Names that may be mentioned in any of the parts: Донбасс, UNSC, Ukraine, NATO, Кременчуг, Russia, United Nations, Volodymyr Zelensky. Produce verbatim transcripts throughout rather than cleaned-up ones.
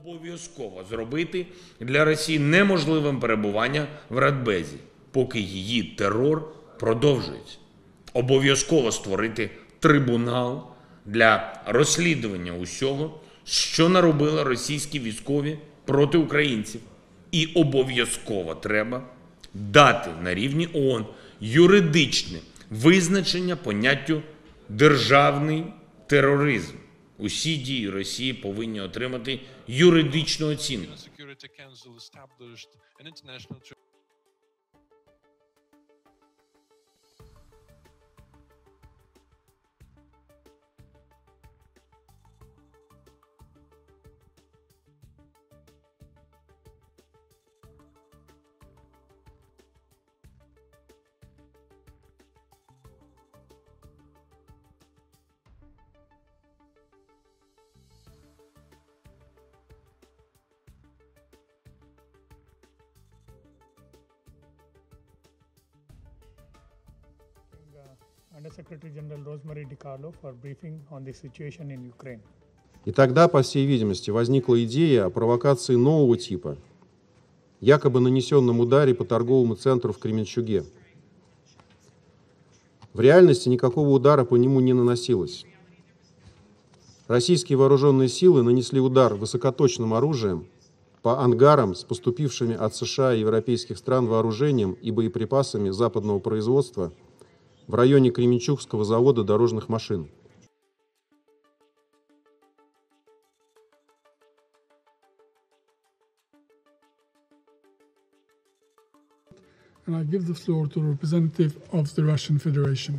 Обов'язково зробити для Росії неможливим перебування в Радбезі, поки її терор продовжується. Обов'язково створити трибунал для розслідування усього, що наробили російські військові проти українців. І обов'язково треба дати на рівні ООН юридичне визначення поняттю «державний тероризм». Усі дії Росії повинні отримати юридичну оцінку. И тогда, по всей видимости, возникла идея о провокации нового типа, якобы нанесенном ударе по торговому центру в Кременчуге. В реальности никакого удара по нему не наносилось. Российские вооруженные силы нанесли удар высокоточным оружием по ангарам с поступившими от США и европейских стран вооружением и боеприпасами западного производства в районе Кременчугского завода дорожных машин. And I give the floor to representative of the Russian Federation.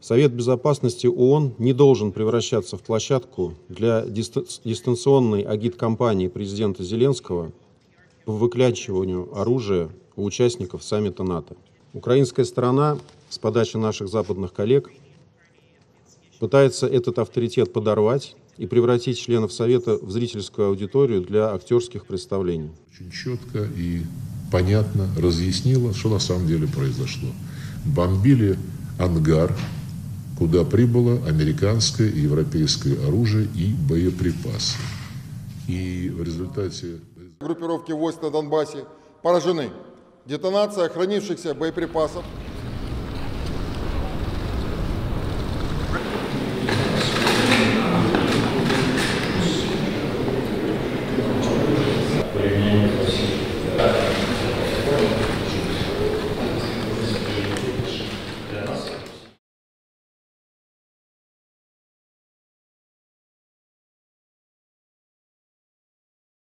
Совет Безопасности ООН не должен превращаться в площадку для дистанционной агиткампании президента Зеленского по выклянчиванию оружия у участников саммита НАТО. Украинская сторона с подачи наших западных коллег пытается этот авторитет подорвать и превратить членов Совета в зрительскую аудиторию для актерских представлений. Очень четко и понятно разъяснила, что на самом деле произошло. Бомбили ангар, куда прибыло американское и европейское оружие и боеприпасы. И в результате... Группировки войск на Донбассе поражены. Детонация хранившихся боеприпасов.